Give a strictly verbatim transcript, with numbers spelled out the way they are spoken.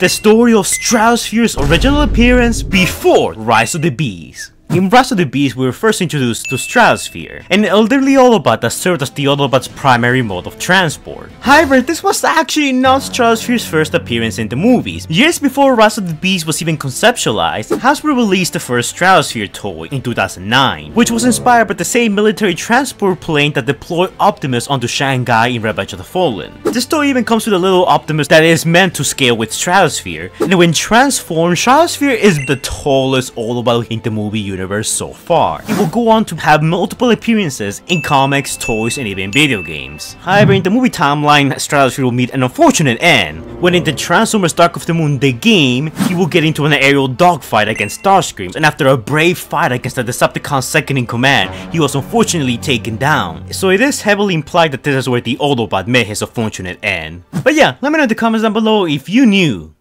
The story of Stratosphere's original appearance before Rise of the Beasts. In Rise of the Beasts, we were first introduced to Stratosphere, an elderly Autobot that served as the Autobot's primary mode of transport. However, this was actually not Stratosphere's first appearance in the movies. Years before Rise of the Beasts was even conceptualized, Hasbro released the first Stratosphere toy in two thousand nine, which was inspired by the same military transport plane that deployed Optimus onto Shanghai in Revenge of the Fallen. This toy even comes with a little Optimus that is meant to scale with Stratosphere, and when transformed, Stratosphere is the tallest Autobot in the movie universe. So far. It will go on to have multiple appearances in comics, toys, and even video games. However, in the movie timeline, Stratosphere will meet an unfortunate end, when in the Transformers Dark of the Moon the game, he will get into an aerial dogfight against Starscream, and after a brave fight against the Decepticon's second-in-command, he was unfortunately taken down. So it is heavily implied that this is where the Autobot met his unfortunate end. But yeah, let me know in the comments down below if you knew